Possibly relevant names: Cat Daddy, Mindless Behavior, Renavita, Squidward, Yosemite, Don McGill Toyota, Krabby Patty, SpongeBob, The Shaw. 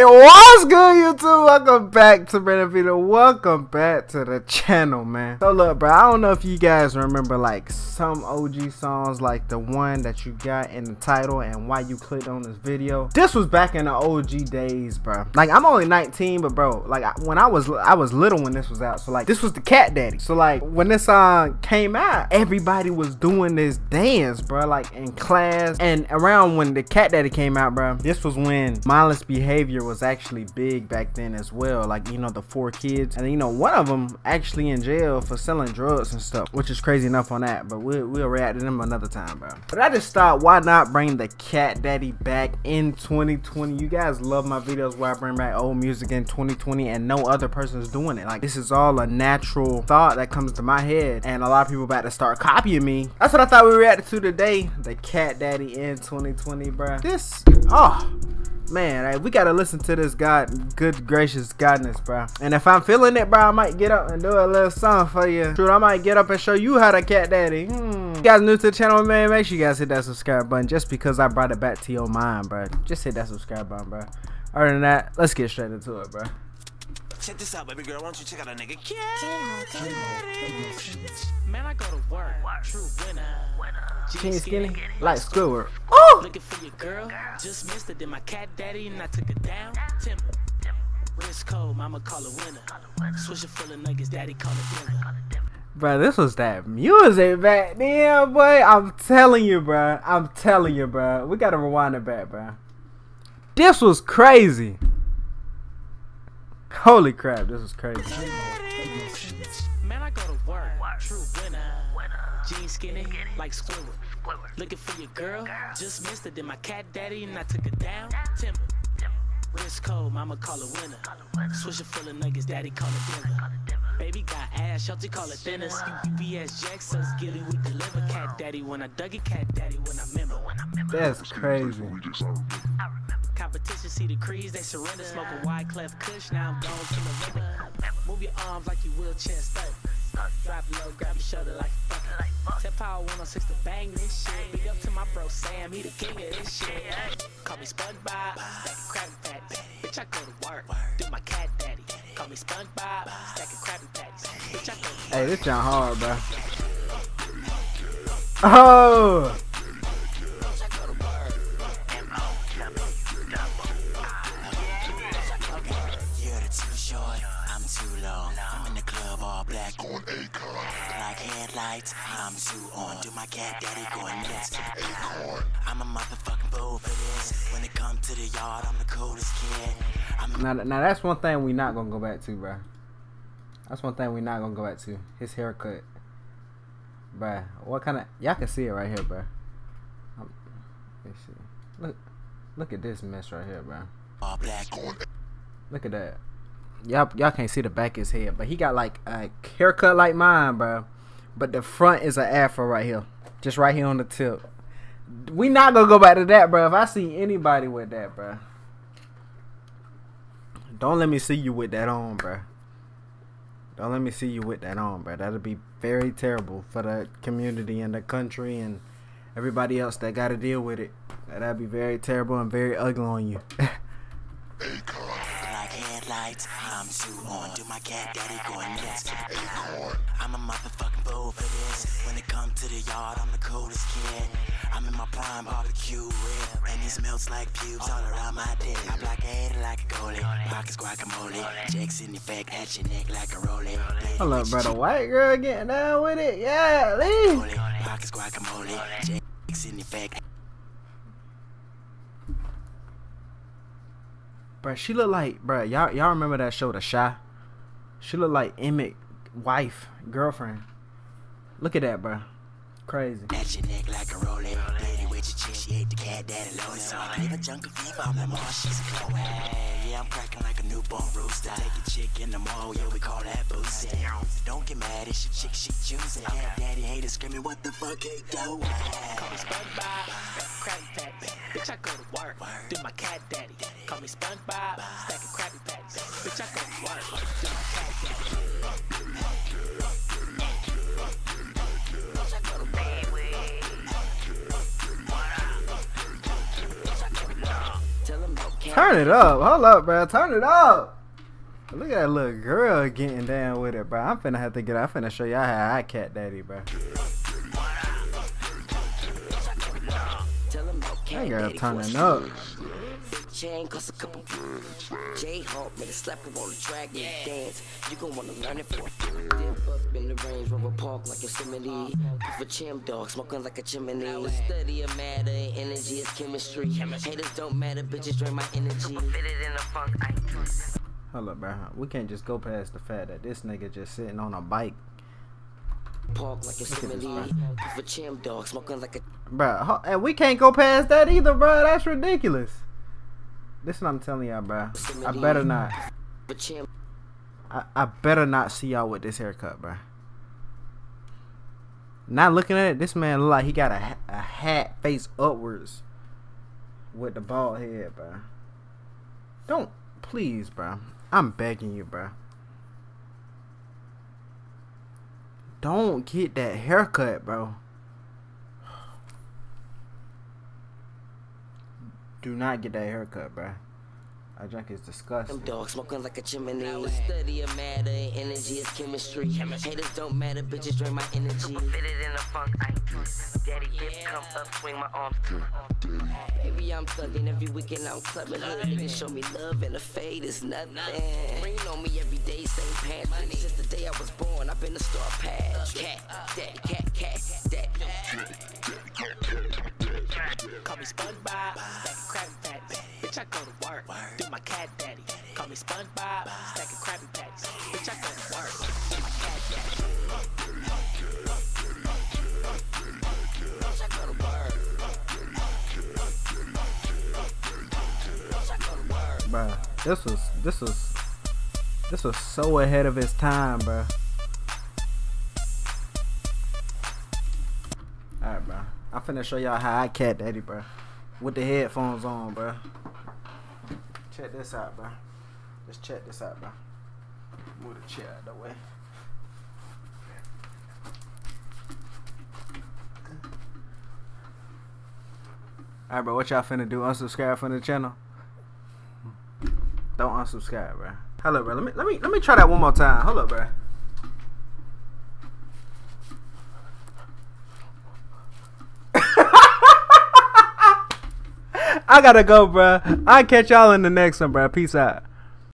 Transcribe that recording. Hey, what's good, YouTube? Welcome back to Renavita. Welcome back to the channel, man. So look, bro, I don't know if you guys remember like some OG songs, like the one that you got in the title and why you clicked on this video. This was back in the OG days, bro. Like, I'm only 19, but bro, like when I was little when this was out. So like, this was the Cat Daddy. So like, when this song came out, everybody was doing this dance, bro, like in class. And around when the Cat Daddy came out, bro, this was when Mindless Behavior was actually big back then as well. Like, you know, the 4 kids, and you know, one of them actually in jail for selling drugs and stuff, which is crazy enough on that, but we'll react to them another time, bro. But I just thought, why not bring the Cat Daddy back in 2020? You guys love my videos where I bring back old music in 2020 and no other person's doing it. Like, this is all a natural thought that comes to my head, and a lot of people about to start copying me. That's what I thought we reacted to today, the Cat Daddy in 2020, bro. This, oh man, like, we gotta listen to this good gracious godness, bro. And if I'm feeling it, bro, I might get up and do a little song for you. Dude, I might get up and show you how to Cat Daddy. If you guys new to the channel, man, make sure you guys hit that subscribe button just because I brought it back to your mind, bro. Just hit that subscribe button, bro. Other than that, let's get straight into it, bro. Check this out, baby girl. Why don't you check out a nigga? Cat Daddy. Man, I go to work. True winner. Skinny, skinny, like Squidward. Oh! Looking for your girl. Just missed it. Then my Cat Daddy and I took it down. Timber. Wrist cold. Mama call a winner. Swish it full of niggas. Daddy call a winner. Bro, this was that music back then, boy. I'm telling you, bro. I'm telling you, bro. We gotta rewind it back, bro. This was crazy. Holy crap, this is crazy. Man, I go to work. True winner. Jeans skinny, like Squidward. Looking for your girl. Just missed it. Then my Cat Daddy and I took it down. Timber. Wrist cold, mama call a winner. Swish it full of niggas, daddy call a winner. Baby got ass, shelter call it thinners. UPS Jackson's gilly, we deliver. Cat Daddy when I dug it, Cat Daddy when I remember. That's crazy. Competition, see the crease, they surrender. Smoke a wide cleft kush, now I'm gone to the river. Move your arms like you will chest up. Drop low, grab your shoulder like fuck. Tip power 106 to bang this shit. Big up to my bro Sam, he the king of this shit. Call me SpongeBob, crab and patties. Bitch, I go to work, do my Cat Daddy. Call me SpongeBob, stacking crab and patties. Bitch, I go to work. Hey, this y'all hard, bro. Oh! Headlights, I'm too on. Do my Cat Daddy going nuts. I'm a motherfucking fool for this. When it comes to the yard, I'm the coolest kid. Now that's one thing we not gonna go back to, bruh. That's one thing we not gonna go back to. His haircut, bruh. What kind of, y'all can see it right here, bruh. Let's see. Look at this mess right here, bruh. Look at that. Y'all can't see the back of his head, but he got like a haircut like mine, bruh. But the front is an afro right here. Just right here on the tip. We not gonna go back to that, bro. If I see anybody with that, bro. Don't let me see you with that on, bro. Don't let me see you with that on, bro. That'll be very terrible for the community and the country and everybody else that gotta deal with it. That'll be very terrible and very ugly on you. Headlights, I'm too on. Do my Cat Daddy going nuts. I'm a motherfucking fool for this. When it comes to the yard, I'm the coolest kid. I'm in my prime barbecue rib, and it smells like pubes all around my dick. I block head like a goalie. Pockets guacamole. Jake's in effect at your neck like a rolling. Hello, brother. White girl getting down with it. Yeah, leave. Pockets guacamole. Jake's in effect. Bruh, she look like, bruh, y'all remember that show, The Shaw? She look like Emmett's wife, girlfriend. Look at that, bruh. Crazy. That's your neck like a rolling. Lady with your chick, she ate the Cat Daddy loaded. So I give a junk of fever, I'm like, oh, she's a go. Yeah, I'm cracking like a newborn rooster. Take a chick in the mall, yeah, we call that boozy. Don't get mad, it's your chick, she choosing. Cat Daddy haters screaming, what the fuck he do? Call me SpongeBob, Krabby Patty. Bitch, I go to work, do my Cat Daddy. Call me SpongeBob, stack a Krabby Patty. Bitch, I go to work, do my Cat Daddy. Turn it up. Hold up, bro. Turn it up. Look at that little girl getting down with it, bro. I'm finna have to get out. I'm finna show y'all how I cat daddy, bro. That girl turning up. Chain cost a couple J-Hawk made a slap her on the track and dance. You gon' wanna learn it for up in the range, rubber park like Yosemite. For chim dog, smoking like a chimney. The study of matter and energy is chemistry. Haters don't matter, bitches drain my energy. Hold up, bro. We can't just go past the fact that this nigga just sitting on a bike. Park like Yosemite. For chim dog, smoking like a. Bro, and we can't go past that either, bro. That's ridiculous. This is what I'm telling y'all, bro. I better not. I better not see y'all with this haircut, bro. Not looking at it, this man look like he got a hat face upwards with the bald head, bro. Don't, please, bro. I'm begging you, bro. Don't get that haircut, bro. Do not get that haircut, bruh. I drink is disgusting. Them dogs smoking like a chimney. The study of matter and energy is chemistry. Haters don't matter, bitches drain my energy. Fit it in the funk, I do. Daddy, bitch, come up, swing my arms. Baby, I'm thugging every weekend, I'm clubbing. Niggas show me love and a fade is nothing. Rain on me every day, same pants. Since the day I was born, I've been a star patch. Cat, daddy, cat, cat, daddy. Call me SpongeBob, stack Krabby Patties. Bitch, I go to work, do my cat daddy. Call me SpongeBob, stack Krabby Patties. Bitch, I go to work, do my cat daddy. Bitch, I go to work. Bitch, I go to work. Bruh, this was so ahead of its time, bruh. Alright, bruh. I'm finna show y'all how I cat daddy, bro. With the headphones on, bro. Check this out, bro. Just check this out, bro. Move the chair out of the way. Alright, bro. What y'all finna do? Unsubscribe from the channel? Don't unsubscribe, bro. Hello, bro. Let me try that one more time. Hello, bro. I gotta go, bruh. I'll catch y'all in the next one, bruh. Peace out.